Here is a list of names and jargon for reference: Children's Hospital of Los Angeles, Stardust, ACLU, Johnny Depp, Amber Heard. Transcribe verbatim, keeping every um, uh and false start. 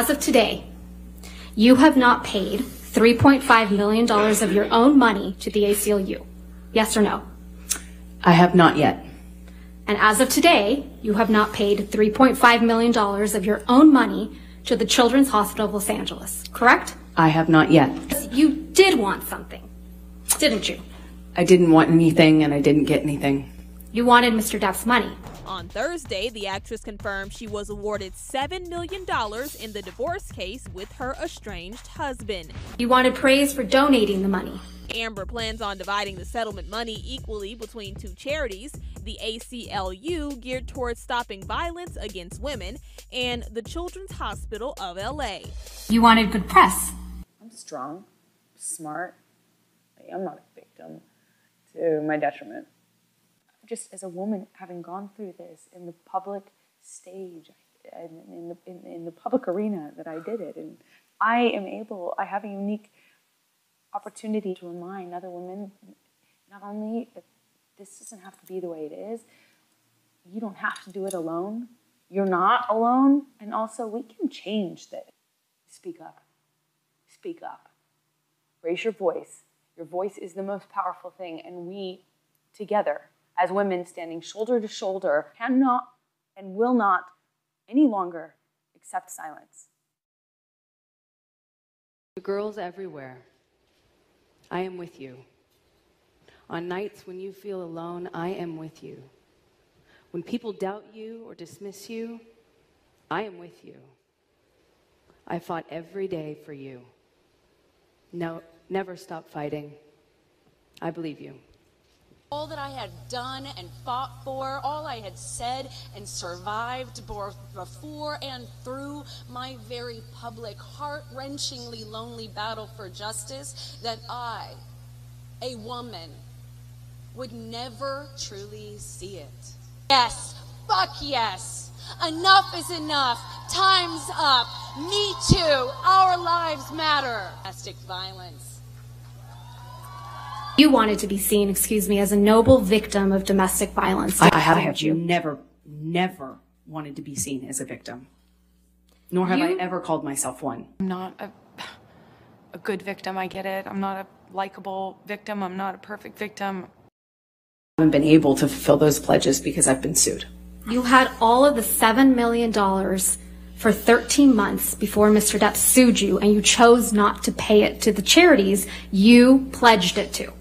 as of today, you have not paid three point five million dollars of your own money to the A C L U. Yes or no? I have not yet. And as of today, you have not paid three point five million dollars of your own money to the Children's Hospital of Los Angeles, correct? I have not yet. You did want something, didn't you? I didn't want anything, and I didn't get anything. You wanted Mister Depp's money. On Thursday, the actress confirmed she was awarded seven million dollars in the divorce case with her estranged husband. You wanted praise for donating the money. Amber plans on dividing the settlement money equally between two charities, the A C L U, geared towards stopping violence against women, and the Children's Hospital of L A. You wanted good press. I'm strong, smart. I'm not a victim to my detriment. Just as a woman, having gone through this in the public stage, and in the, in, in the public arena that I did it, and I am able, I have a unique opportunity to remind other women, not only that this doesn't have to be the way it is, you don't have to do it alone, you're not alone, and also we can change this. Speak up. Speak up. Raise your voice. Your voice is the most powerful thing, and we, together, as women standing shoulder to shoulder, cannot and will not any longer accept silence. The girls everywhere, I am with you. On nights when you feel alone, I am with you. When people doubt you or dismiss you, I am with you. I fought every day for you. No, never stop fighting. I believe you. All that I had done and fought for, all I had said and survived both before and through my very public, heart-wrenchingly lonely battle for justice, that I, a woman, would never truly see it. Yes, fuck yes. Enough is enough. Time's up. Me too. Our lives matter. Domestic violence. You wanted to be seen, excuse me, as a noble victim of domestic violence. I, I have, I have you. never, never wanted to be seen as a victim, nor have you? I ever called myself one. I'm not a, a good victim, I get it. I'm not a likable victim. I'm not a perfect victim. I haven't been able to fulfill those pledges because I've been sued. You had all of the seven million dollars for thirteen months before Mister Depp sued you, and you chose not to pay it to the charities you pledged it to.